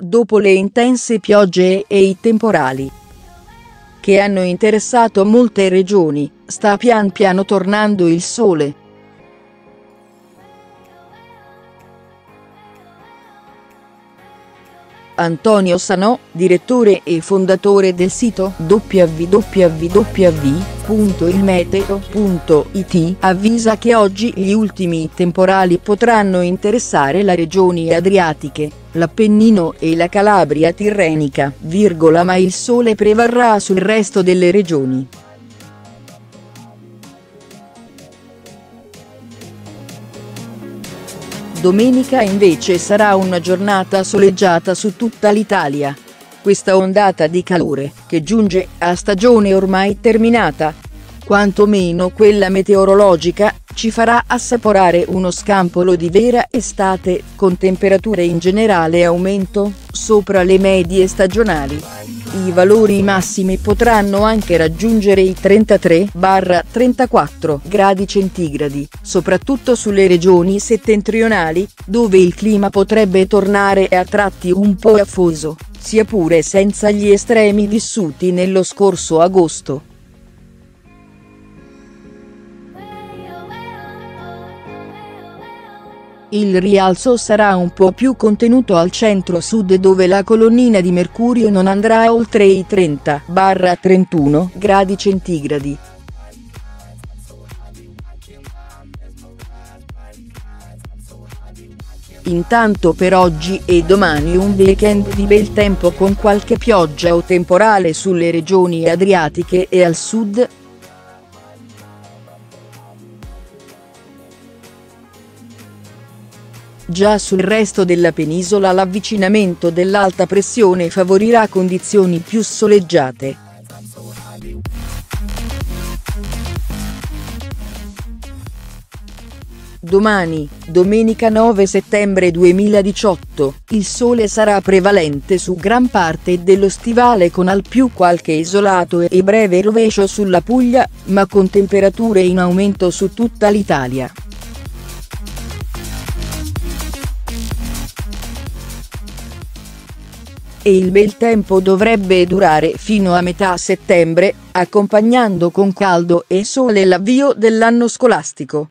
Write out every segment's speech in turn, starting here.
Dopo le intense piogge e i temporali che hanno interessato molte regioni, sta pian piano tornando il sole. Antonio Sanò, direttore e fondatore del sito www.iLMeteo.it, avvisa che oggi gli ultimi temporali potranno interessare le regioni adriatiche, l'Appennino e la Calabria tirrenica, ma il sole prevarrà sul resto delle regioni. Domenica invece sarà una giornata soleggiata su tutta l'Italia. Questa ondata di calore, che giunge a stagione ormai terminata, quantomeno quella meteorologica, ci farà assaporare uno scampolo di vera estate, con temperature in generale aumento, sopra le medie stagionali. I valori massimi potranno anche raggiungere i 33-34 gradi centigradi, soprattutto sulle regioni settentrionali, dove il clima potrebbe tornare a tratti un po' afoso, sia pure senza gli estremi vissuti nello scorso agosto. Il rialzo sarà un po' più contenuto al centro-sud, dove la colonnina di mercurio non andrà oltre i 30-31 gradi centigradi. Intanto per oggi e domani un weekend di bel tempo, con qualche pioggia o temporale sulle regioni adriatiche e al sud. Già sul resto della penisola l'avvicinamento dell'alta pressione favorirà condizioni più soleggiate. Domani, domenica 9 settembre 2018, il sole sarà prevalente su gran parte dello stivale, con al più qualche isolato e breve rovescio sulla Puglia, ma con temperature in aumento su tutta l'Italia. E il bel tempo dovrebbe durare fino a metà settembre, accompagnando con caldo e sole l'avvio dell'anno scolastico.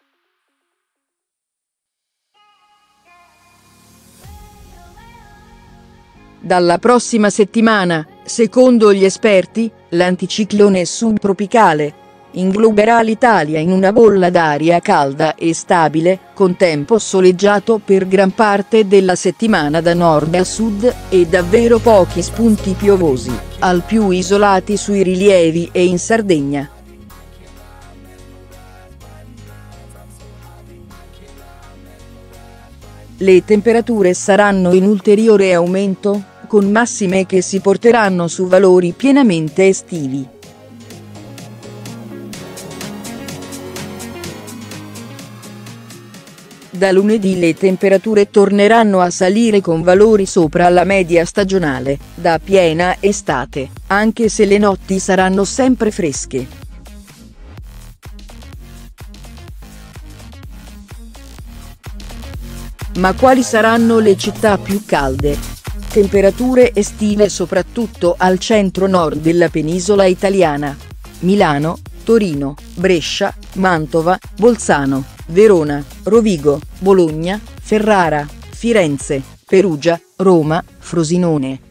Dalla prossima settimana, secondo gli esperti, l'anticiclone subtropicale ingloberà l'Italia in una bolla d'aria calda e stabile, con tempo soleggiato per gran parte della settimana da nord a sud, e davvero pochi spunti piovosi, al più isolati sui rilievi e in Sardegna. Le temperature saranno in ulteriore aumento, con massime che si porteranno su valori pienamente estivi. Da lunedì le temperature torneranno a salire, con valori sopra la media stagionale, da piena estate, anche se le notti saranno sempre fresche. Ma quali saranno le città più calde? Temperature estive soprattutto al centro-nord della penisola italiana. Milano, Torino, Brescia, Mantova, Bolzano, Verona, Rovigo, Bologna, Ferrara, Firenze, Perugia, Roma, Frosinone.